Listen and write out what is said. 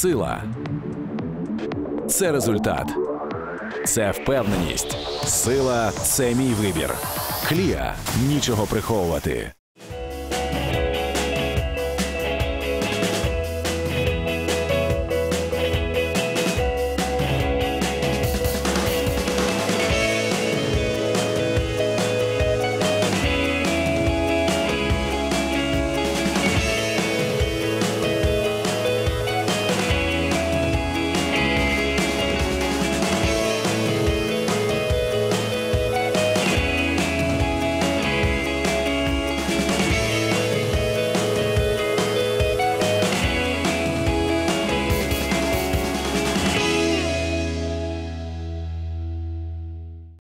сила. Це результат. Це впевненість. Сила – це мій вибір. Кліа – нічого приховувати.